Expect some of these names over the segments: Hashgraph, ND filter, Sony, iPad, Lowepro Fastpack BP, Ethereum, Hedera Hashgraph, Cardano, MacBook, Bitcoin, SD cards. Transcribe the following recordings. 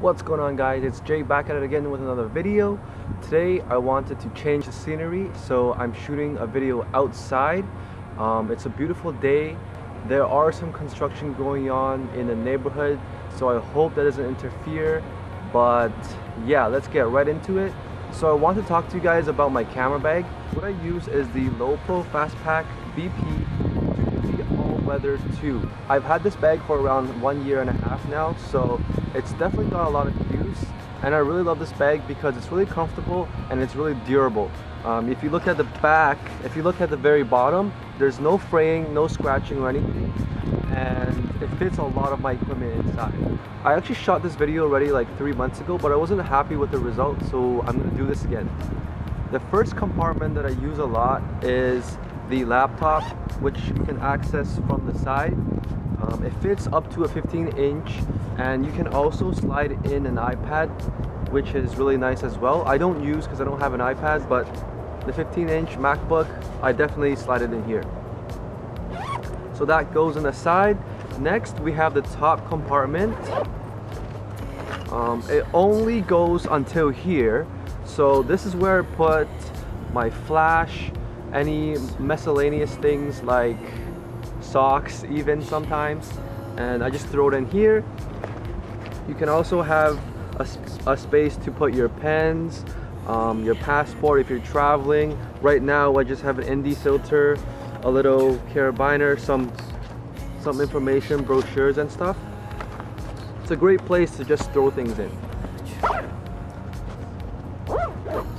What's going on, guys? It's Jay back at it again with another video. Today I wanted to change the scenery, so I'm shooting a video outside. It's a beautiful day. There are some construction going on in the neighborhood, so I hope that doesn't interfere, but yeah, let's get right into it. So I want to talk to you guys about my camera bag. What I use is the Lowepro Fastpack BP All-Weather 2. I've had this bag for around 1.5 years now, so it's definitely got a lot of use, and I really love this bag because it's really comfortable and it's really durable. If you look at the back, if you look at the very bottom, there's no fraying, no scratching or anything, and it fits a lot of my equipment inside. I actually shot this video already like 3 months ago, but I wasn't happy with the result, so I'm gonna do this again. The first compartment that I use a lot is the laptop, which you can access from the side. It fits up to a 15-inch, and you can also slide in an iPad, which is really nice as well. I don't use because I don't have an iPad, but the 15-inch MacBook, I definitely slide it in here. So that goes on the side. Next, we have the top compartment. It only goes until here. So this is where I put my flash, any miscellaneous things like socks even sometimes, and I just throw it in here. You can also have a space to put your pens, your passport if you're traveling. Right now I just have an ND filter, a little carabiner, some information, brochures and stuff. It's a great place to just throw things in.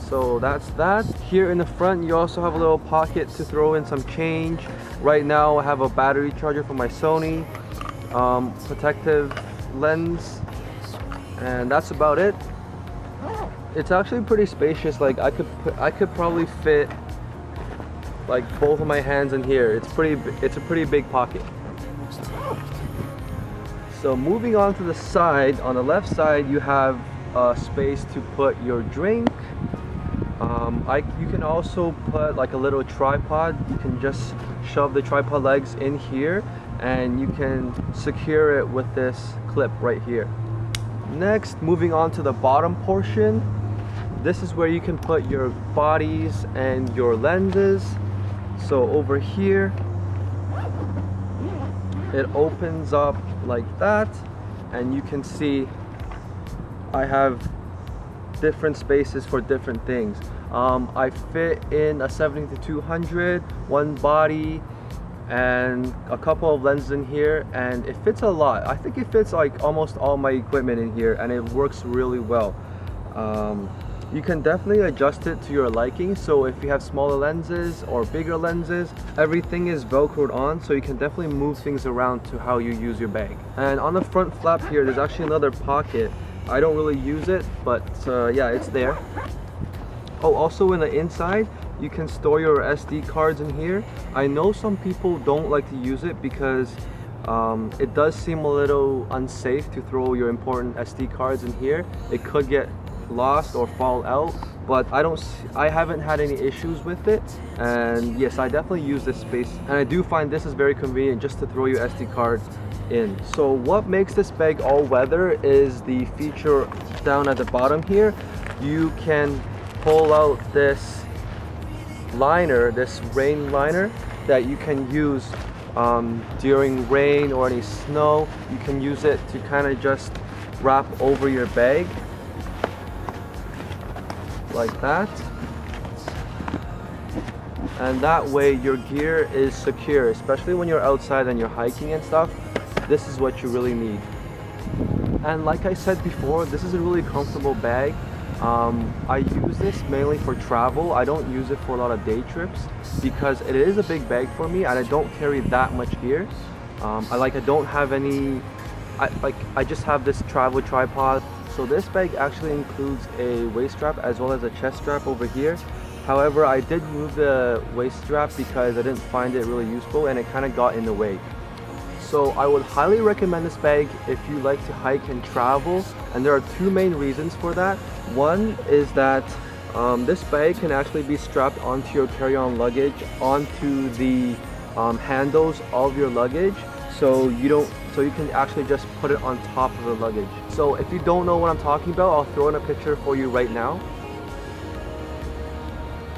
So that's that. Here in the front you also have a little pocket to throw in some change. Right now I have a battery charger for my Sony, protective lens, and that's about it. It's actually pretty spacious. Like I could probably fit like both of my hands in here. It's a pretty big pocket. So moving on to the side, on the left side you have a space to put your drink. You can also put like a little tripod. You can just shove the tripod legs in here, and you can secure it with this clip right here. Next, moving on to the bottom portion, this is where you can put your bodies and your lenses. So over here it opens up like that, and you can see I have different spaces for different things. I fit in a 70-200, one body, and a couple of lenses in here, and it fits a lot. I think it fits like almost all my equipment in here, and it works really well. You can definitely adjust it to your liking, so if you have smaller lenses or bigger lenses, everything is velcroed on, so you can definitely move things around to how you use your bag. And on the front flap here, there's actually another pocket. I don't really use it, but yeah, it's there. Oh, also in the inside, you can store your SD cards in here. I know some people don't like to use it because it does seem a little unsafe to throw your important SD cards in here. It could get lost or fall out, but I haven't had any issues with it. And yes, I definitely use this space, and I do find this is very convenient just to throw your SD cards in. So what makes this bag all-weather is the feature down at the bottom here. You can pull out this liner, this rain liner, that you can use during rain or any snow. You can use it to kind of just wrap over your bag like that, and that way your gear is secure, especially when you're outside and you're hiking and stuff. This is what you really need. And like I said before, this is a really comfortable bag. I use this mainly for travel. I don't use it for a lot of day trips because it is a big bag for me, and I don't carry that much gear. I just have this travel tripod. So this bag actually includes a waist strap as well as a chest strap over here. However, I did remove the waist strap because I didn't find it really useful, and it kind of got in the way. So I would highly recommend this bag if you like to hike and travel, and there are two main reasons for that. One is that this bag can actually be strapped onto your carry-on luggage, onto the handles of your luggage, so you don't so you can actually just put it on top of the luggage. So if you don't know what I'm talking about, I'll throw in a picture for you right now.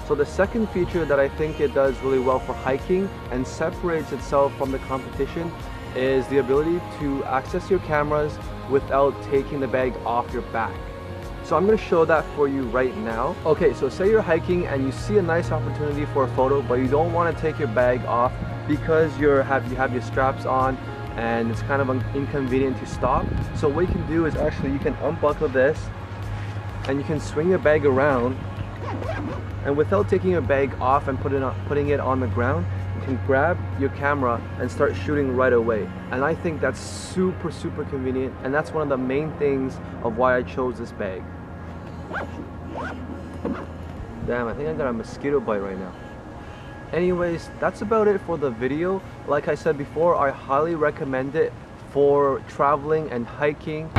So the second feature that I think it does really well for hiking and separates itself from the competition is the ability to access your cameras without taking the bag off your back. So I'm going to show that for you right now. Okay, so say you're hiking and you see a nice opportunity for a photo, but you don't want to take your bag off because you have your straps on and it's kind of inconvenient to stop. So what you can do is actually you can unbuckle this and you can swing your bag around, and without taking your bag off and putting it on the ground, you can grab your camera and start shooting right away. And I think that's super, super convenient, and that's one of the main things of why I chose this bag. Damn, I think I got a mosquito bite right now. Anyways, that's about it for the video. Like I said before, I highly recommend it for traveling and hiking.